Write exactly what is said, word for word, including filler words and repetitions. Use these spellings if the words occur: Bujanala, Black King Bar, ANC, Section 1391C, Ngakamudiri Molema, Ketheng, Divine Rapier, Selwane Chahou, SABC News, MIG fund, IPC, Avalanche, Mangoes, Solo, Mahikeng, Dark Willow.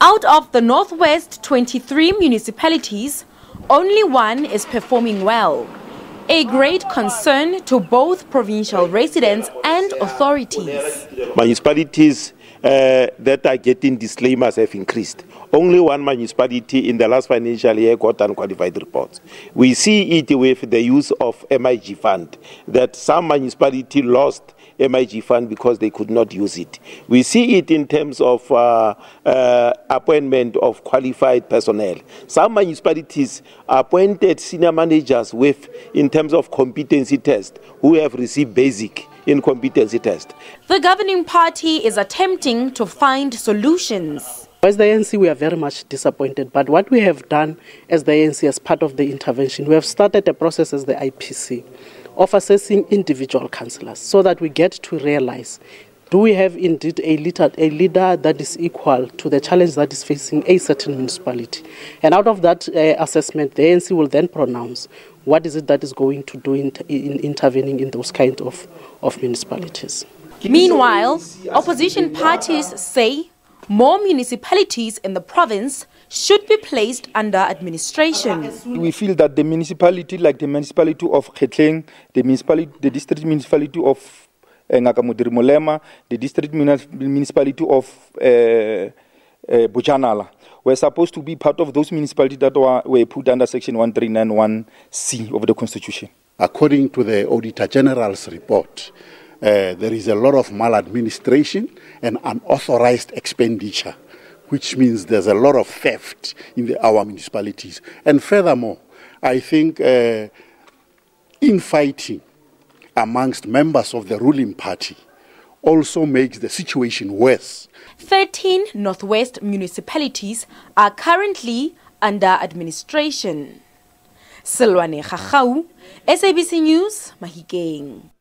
Out of the Northwest twenty-three municipalities, only one is performing well, a great concern to both provincial residents and authorities. Municipalities uh, that are getting disclaimers have increased. Only one municipality in the last financial year got unqualified reports. We see it with the use of M I G fund, that some municipality lost M I G fund because they could not use it. We see it in terms of uh, uh, appointment of qualified personnel. Some municipalities appointed senior managers with, in terms of competency test, who have received basic in competency test. The governing party is attempting to find solutions. As the A N C, we are very much disappointed, but what we have done as the A N C as part of the intervention, we have started a process as the I P C of assessing individual councillors so that we get to realise, do we have indeed a leader, a leader that is equal to the challenge that is facing a certain municipality? And out of that uh, assessment, the A N C will then pronounce what is it that is going to do in, in intervening in those kind of, of municipalities. Meanwhile, opposition parties say more municipalities in the province should be placed under administration. We feel that the municipality, like the municipality of Ketheng, the municipality, the district municipality of uh, Ngakamudiri Molema, the district municipality of uh, uh, Bujanala, were supposed to be part of those municipalities that were, were put under Section one three nine one C of the Constitution. According to the Auditor General's report, Uh, there is a lot of maladministration and unauthorized expenditure, which means there's a lot of theft in the, our municipalities. And furthermore, I think uh, infighting amongst members of the ruling party also makes the situation worse. thirteen Northwest municipalities are currently under administration. Selwane Chahou, S A B C News, Mahikeng.